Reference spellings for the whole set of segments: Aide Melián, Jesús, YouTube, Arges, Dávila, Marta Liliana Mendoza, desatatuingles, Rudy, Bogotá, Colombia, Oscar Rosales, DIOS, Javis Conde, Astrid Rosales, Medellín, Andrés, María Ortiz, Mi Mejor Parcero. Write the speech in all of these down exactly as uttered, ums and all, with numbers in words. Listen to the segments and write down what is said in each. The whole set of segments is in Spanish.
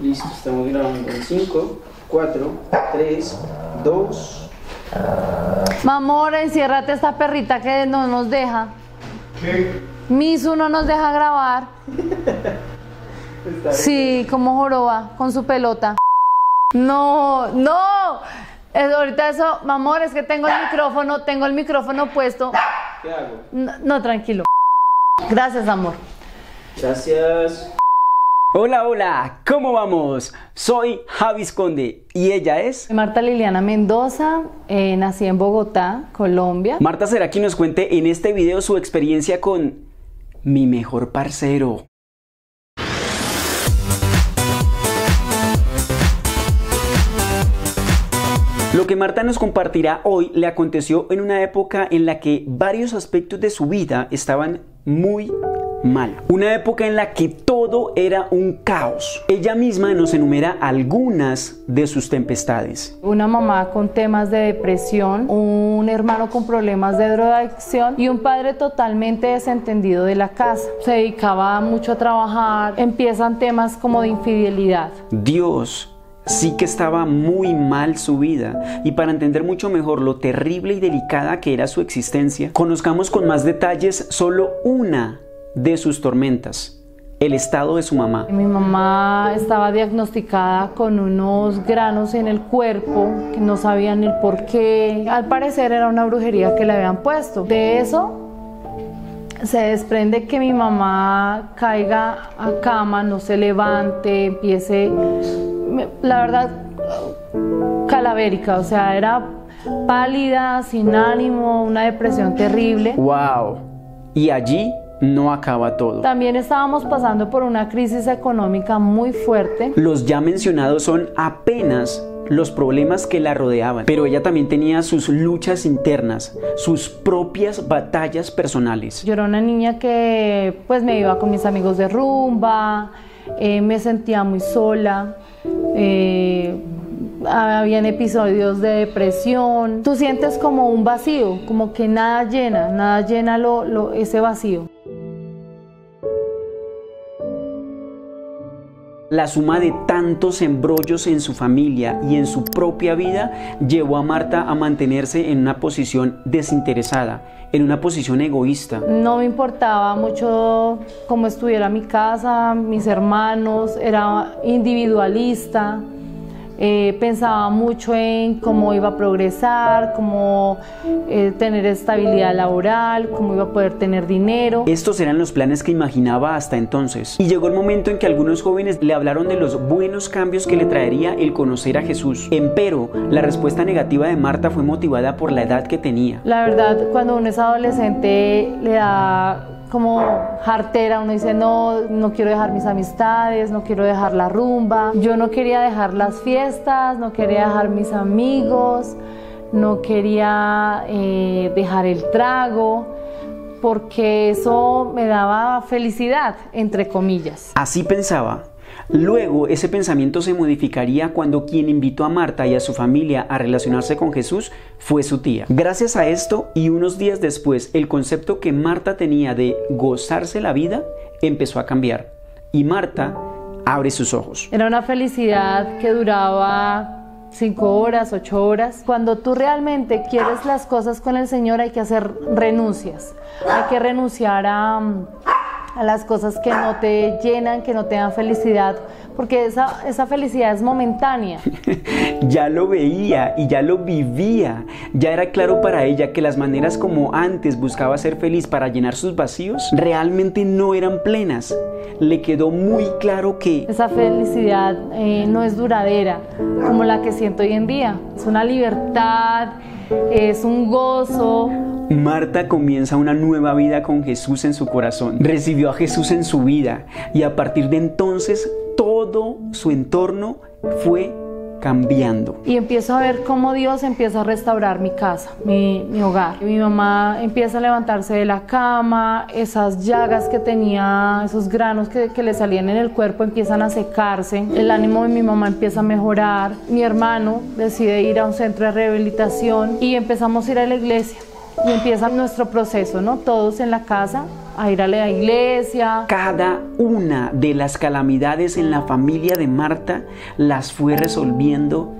Listo, estamos grabando en cinco, cuatro, tres, dos. Mamor, enciérrate esta perrita que no nos deja. ¿Qué? Misu no nos deja grabar. Sí, como joroba, con su pelota. No, no. Es, ahorita eso, mamor, es que tengo el micrófono, tengo el micrófono puesto. ¿Qué hago? No, no, tranquilo. Gracias, amor. Gracias. Hola, hola, ¿cómo vamos? Soy Javis Conde y ella es... Marta Liliana Mendoza, eh, nací en Bogotá, Colombia. Marta será quien nos cuente en este video su experiencia con Mi Mejor Parcero. Lo que Marta nos compartirá hoy le aconteció en una época en la que varios aspectos de su vida estaban muy mal. Una época en la que todo era un caos. Ella misma nos enumera algunas de sus tempestades. Una mamá con temas de depresión, un hermano con problemas de drogadicción y un padre totalmente desentendido de la casa. Se dedicaba mucho a trabajar. Empiezan temas como de infidelidad. Dios, sí que estaba muy mal su vida, y para entender mucho mejor lo terrible y delicada que era su existencia, conozcamos con más detalles solo una de sus tormentas: el estado de su mamá. Mi mamá estaba diagnosticada con unos granos en el cuerpo que no sabían el por qué. Al parecer era una brujería que le habían puesto. De eso se desprende que mi mamá caiga a cama, no se levante, empiece, la verdad, calavérica. O sea, era pálida, sin ánimo, una depresión terrible. ¡Wow! Y allí no acaba todo. También estábamos pasando por una crisis económica muy fuerte. Los ya mencionados son apenas los problemas que la rodeaban, pero ella también tenía sus luchas internas, sus propias batallas personales. Yo era una niña que pues me iba con mis amigos de rumba, eh, me sentía muy sola, eh, habían episodios de depresión. Tú sientes como un vacío, como que nada llena, nada llena lo, lo, ese vacío. La suma de tantos embrollos en su familia y en su propia vida llevó a Marta a mantenerse en una posición desinteresada, en una posición egoísta. No me importaba mucho cómo estuviera mi casa, mis hermanos, era individualista, eh, pensaba mucho en cómo iba a progresar, cómo eh, tener estabilidad laboral, cómo iba a poder tener dinero. Estos eran los planes que imaginaba hasta entonces. Y llegó el momento en que algunos jóvenes le hablaron de los buenos cambios que le traería el conocer a Jesús. Empero, la respuesta negativa de Marta fue motivada por la edad que tenía. La verdad, cuando uno es adolescente le da como jartera, uno dice, no, no quiero dejar mis amistades, no quiero dejar la rumba. Yo no quería dejar las fiestas, no quería dejar mis amigos, no quería eh, dejar el trago, porque eso me daba felicidad, entre comillas. Así pensaba. Luego, ese pensamiento se modificaría cuando quien invitó a Marta y a su familia a relacionarse con Jesús fue su tía. Gracias a esto, y unos días después, el concepto que Marta tenía de gozarse la vida empezó a cambiar. Y Marta abre sus ojos. Era una felicidad que duraba cinco horas, ocho horas. Cuando tú realmente quieres las cosas con el Señor, hay que hacer renuncias. Hay que renunciar a... a las cosas que no te llenan, que no te dan felicidad, porque esa, esa felicidad es momentánea. Ya lo veía y ya lo vivía. Ya era claro para ella que las maneras como antes buscaba ser feliz para llenar sus vacíos realmente no eran plenas. Le quedó muy claro que esa felicidad eh, no es duradera como la que siento hoy en día. Es una libertad, es un gozo. Marta comienza una nueva vida con Jesús en su corazón. Recibió a Jesús en su vida y a partir de entonces todo su entorno fue cambiando. Y empiezo a ver cómo Dios empieza a restaurar mi casa, mi, mi hogar. Mi mamá empieza a levantarse de la cama, esas llagas que tenía, esos granos que, que le salían en el cuerpo empiezan a secarse, el ánimo de mi mamá empieza a mejorar. Mi hermano decide ir a un centro de rehabilitación y empezamos a ir a la iglesia. Y empieza nuestro proceso, ¿no? Todos en la casa a ir a la iglesia. Cada una de las calamidades en la familia de Marta las fue resolviendo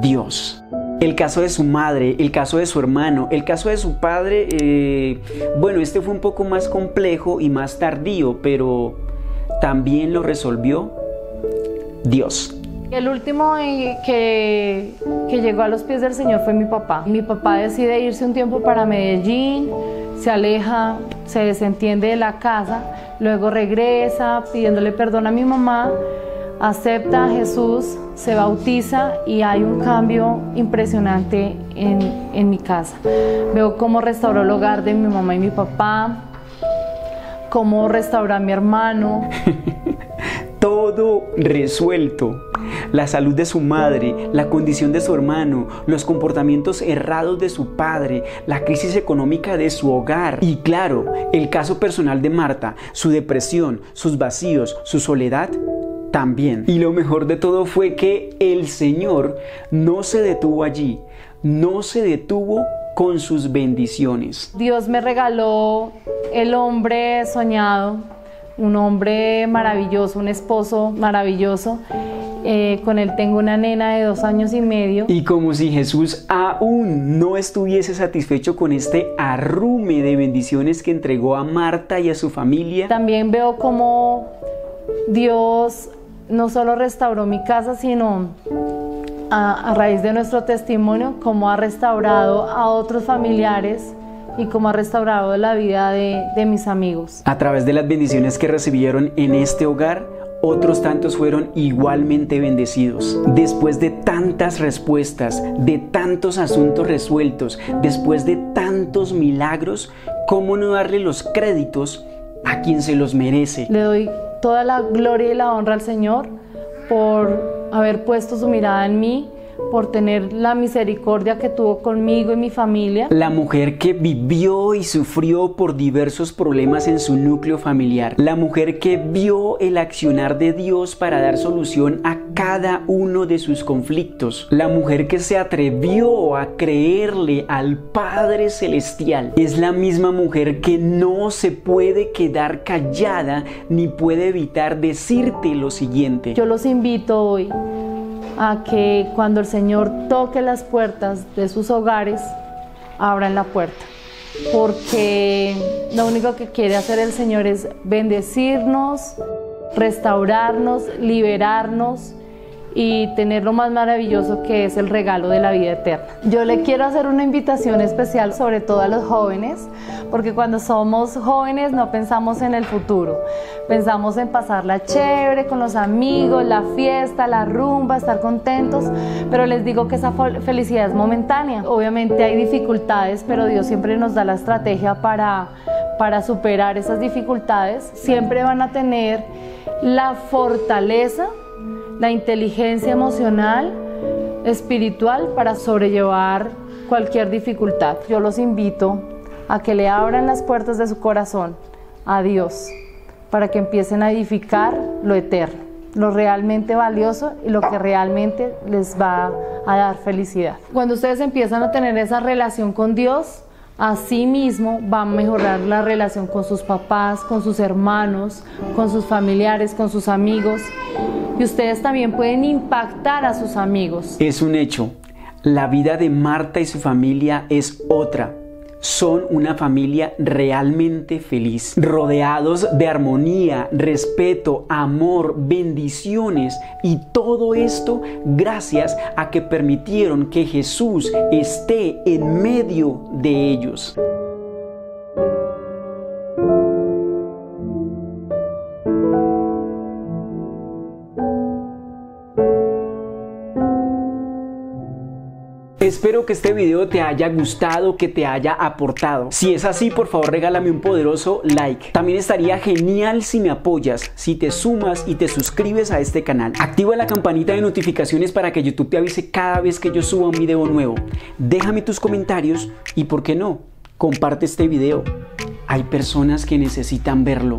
Dios. El caso de su madre, el caso de su hermano, el caso de su padre, eh, bueno, este fue un poco más complejo y más tardío, pero también lo resolvió Dios. El último que, que llegó a los pies del Señor fue mi papá. Mi papá decide irse un tiempo para Medellín, se aleja, se desentiende de la casa, luego regresa pidiéndole perdón a mi mamá, acepta a Jesús, se bautiza y hay un cambio impresionante en, en mi casa. Veo cómo restauró el hogar de mi mamá y mi papá, cómo restauró a mi hermano. Todo resuelto. La salud de su madre, la condición de su hermano, los comportamientos errados de su padre, la crisis económica de su hogar y, claro, el caso personal de Marta, su depresión, sus vacíos, su soledad también. Y lo mejor de todo fue que el Señor no se detuvo allí, no se detuvo con sus bendiciones. Dios me regaló el hombre soñado, un hombre maravilloso, un esposo maravilloso. Eh, con él tengo una nena de dos años y medio. Y como si Jesús aún no estuviese satisfecho con este arrume de bendiciones que entregó a Marta y a su familia. También veo cómo Dios no solo restauró mi casa, sino a, a raíz de nuestro testimonio, cómo ha restaurado a otros familiares y cómo ha restaurado la vida de, de mis amigos. A través de las bendiciones que recibieron en este hogar, otros tantos fueron igualmente bendecidos. Después de tantas respuestas, de tantos asuntos resueltos, después de tantos milagros, ¿cómo no darle los créditos a quien se los merece? Le doy toda la gloria y la honra al Señor por haber puesto su mirada en mí, por tener la misericordia que tuvo conmigo y mi familia. La mujer que vivió y sufrió por diversos problemas en su núcleo familiar. La mujer que vio el accionar de Dios para dar solución a cada uno de sus conflictos. La mujer que se atrevió a creerle al Padre Celestial. Es la misma mujer que no se puede quedar callada ni puede evitar decirte lo siguiente. Yo los invito hoy a que cuando el Señor toque las puertas de sus hogares, abran la puerta, porque lo único que quiere hacer el Señor es bendecirnos, restaurarnos, liberarnos y tener lo más maravilloso que es el regalo de la vida eterna. Yo le quiero hacer una invitación especial sobre todo a los jóvenes, porque cuando somos jóvenes no pensamos en el futuro, pensamos en pasarla chévere con los amigos, la fiesta, la rumba, estar contentos, pero les digo que esa felicidad es momentánea. Obviamente hay dificultades, pero Dios siempre nos da la estrategia para, para superar esas dificultades. Siempre van a tener la fortaleza, la inteligencia emocional, espiritual, para sobrellevar cualquier dificultad. Yo los invito a que le abran las puertas de su corazón a Dios, para que empiecen a edificar lo eterno, lo realmente valioso y lo que realmente les va a dar felicidad. Cuando ustedes empiezan a tener esa relación con Dios, asimismo va a mejorar la relación con sus papás, con sus hermanos, con sus familiares, con sus amigos. Y ustedes también pueden impactar a sus amigos. Es un hecho. La vida de Marta y su familia es otra. Son una familia realmente feliz, rodeados de armonía, respeto, amor, bendiciones, y todo esto gracias a que permitieron que Jesús esté en medio de ellos. Espero que este video te haya gustado, que te haya aportado. Si es así, por favor regálame un poderoso like. También estaría genial si me apoyas, si te sumas y te suscribes a este canal. Activa la campanita de notificaciones para que YouTube te avise cada vez que yo suba un video nuevo. Déjame tus comentarios y, ¿por qué no?, comparte este video. Hay personas que necesitan verlo.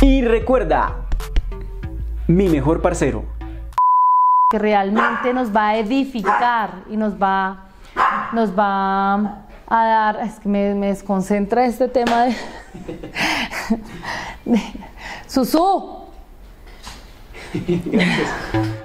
Y recuerda, mi mejor parcero, que realmente nos va a edificar y nos va, nos va a dar, es que me, me desconcentra este tema de, de Susú. Gracias.